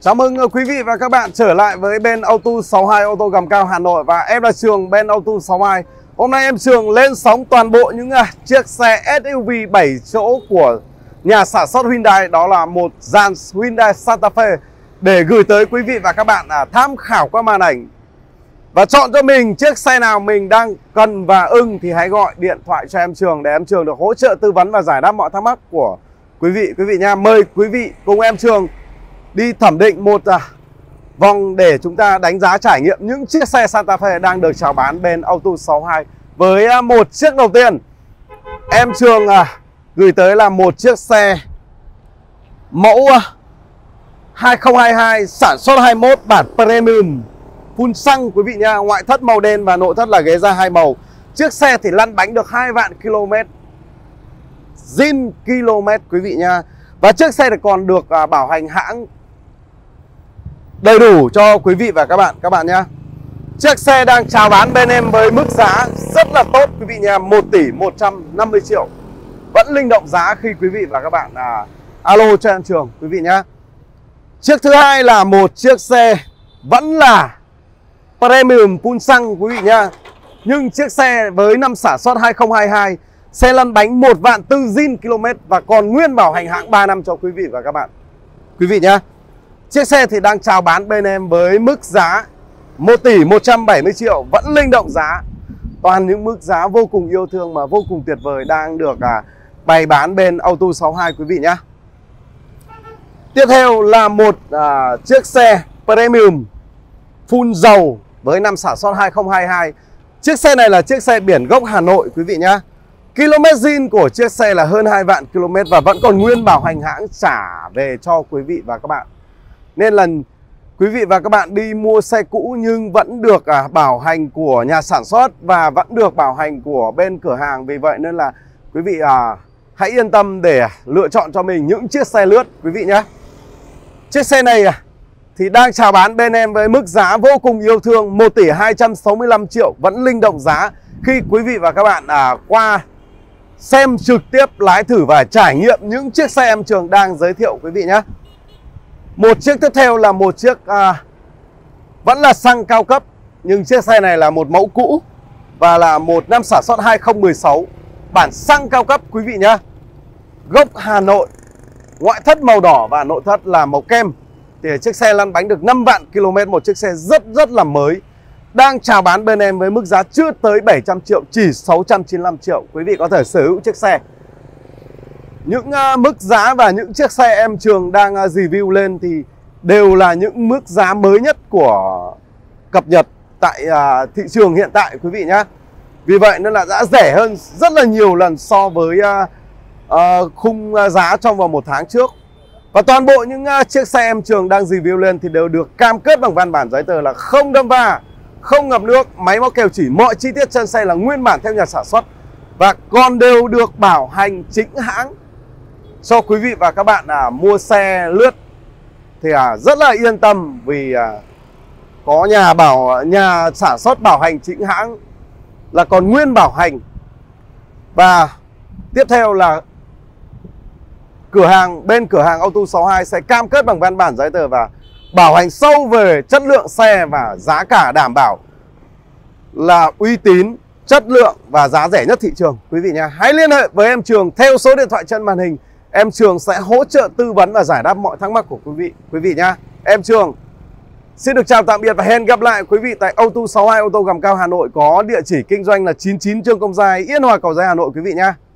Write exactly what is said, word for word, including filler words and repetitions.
Chào mừng quý vị và các bạn trở lại với bên Auto sáu mươi hai ô tô gầm cao Hà Nội. Và em là Trường, bên Auto sáu mươi hai. Hôm nay em Trường lên sóng toàn bộ những chiếc xe ét u vê bảy chỗ của nhà sản xuất Hyundai. Đó là một dàn Hyundai Santa Fe để gửi tới quý vị và các bạn tham khảo qua màn ảnh. Và chọn cho mình chiếc xe nào mình đang cần và ưng thì hãy gọi điện thoại cho em Trường để em Trường được hỗ trợ tư vấn và giải đáp mọi thắc mắc của quý vị quý vị nha. Mời quý vị cùng em Trường đi thẩm định một à, vòng để chúng ta đánh giá trải nghiệm những chiếc xe Santa Fe đang được chào bán bên Auto sáu mươi hai. Với à, một chiếc đầu tiên em Trường à, gửi tới là một chiếc xe mẫu à, hai không hai hai, sản xuất hai mốt, bản Premium, phun xăng quý vị nha. Ngoại thất màu đen và nội thất là ghế da hai màu. Chiếc xe thì lăn bánh được hai vạn ki lô mét, zin km quý vị nha. Và chiếc xe thì còn được bảo hành hãng đầy đủ cho quý vị và các bạn các bạn nhé. Chiếc xe đang chào bán bên em với mức giá rất là tốt quý vị nha, một tỷ một trăm năm mươi triệu. Vẫn linh động giá khi quý vị và các bạn à, alo cho em Trường quý vị nhé. Chiếc thứ hai là một chiếc xe vẫn là Premium phun xăng quý vị nhá. Nhưng chiếc xe với năm sản xuất hai không hai hai, xe lăn bánh một vạn tư zin km và còn nguyên bảo hành hãng ba năm cho quý vị và các bạn quý vị nhá. Chiếc xe thì đang chào bán bên em với mức giá một tỷ một trăm bảy mươi triệu. Vẫn linh động giá. Toàn những mức giá vô cùng yêu thương mà vô cùng tuyệt vời đang được à, bày bán bên Auto sáu mươi hai quý vị nhá. Tiếp theo là một à, chiếc xe Premium phun dầu với năm sản xuất hai không hai hai. Chiếc xe này là chiếc xe biển gốc Hà Nội quý vị nhá. Km zin của chiếc xe là hơn hai vạn ki lô mét và vẫn còn nguyên bảo hành hãng trả về cho quý vị và các bạn. Nên là quý vị và các bạn đi mua xe cũ nhưng vẫn được à, bảo hành của nhà sản xuất và vẫn được bảo hành của bên cửa hàng. Vì vậy nên là quý vị à, hãy yên tâm để lựa chọn cho mình những chiếc xe lướt quý vị nhá. Chiếc xe này à, thì đang chào bán bên em với mức giá vô cùng yêu thương một tỷ hai trăm sáu mươi lăm triệu. Vẫn linh động giá khi quý vị và các bạn à, qua xem trực tiếp, lái thử và trải nghiệm những chiếc xe em Trường đang giới thiệu quý vị nhé. Một chiếc tiếp theo là một chiếc à, vẫn là xăng cao cấp. Nhưng chiếc xe này là một mẫu cũ và là một năm sản xuất hai không một sáu, bản xăng cao cấp quý vị nhé. Gốc Hà Nội, ngoại thất màu đỏ và nội thất là màu kem. Thì chiếc xe lăn bánh được năm vạn ki lô mét, một chiếc xe rất rất là mới. Đang chào bán bên em với mức giá chưa tới bảy trăm triệu, chỉ sáu trăm chín mươi lăm triệu. Quý vị có thể sở hữu chiếc xe. Những uh, mức giá và những chiếc xe em Trường đang uh, review lên thì đều là những mức giá mới nhất của cập nhật tại uh, thị trường hiện tại quý vị nhé. Vì vậy nên là đã rẻ hơn rất là nhiều lần so với uh, uh, khung uh, giá trong vòng một tháng trước. Và toàn bộ những uh, chiếc xe em Trường đang review lên thì đều được cam kết bằng văn bản giấy tờ là không đâm va, không ngập nước, máy móc kèo chỉ. Mọi chi tiết trên xe là nguyên bản theo nhà sản xuất và còn đều được bảo hành chính hãng cho quý vị và các bạn à, mua xe lướt thì à, rất là yên tâm vì à, có nhà bảo nhà sản xuất bảo hành chính hãng là còn nguyên bảo hành. Và tiếp theo là cửa hàng bên cửa hàng Auto sáu mươi hai sẽ cam kết bằng văn bản giấy tờ và bảo hành sâu về chất lượng xe và giá cả, đảm bảo là uy tín, chất lượng và giá rẻ nhất thị trường quý vị nhé. Hãy liên hệ với em Trường theo số điện thoại trên màn hình. Em Trường sẽ hỗ trợ tư vấn và giải đáp mọi thắc mắc của quý vị quý vị nhé. Em Trường xin được chào tạm biệt và hẹn gặp lại quý vị tại Auto sáu mươi hai ô tô gầm cao Hà Nội, có địa chỉ kinh doanh là chín mươi chín Trương Công Giai, Yên Hòa, Cầu Giấy, Hà Nội quý vị nhé.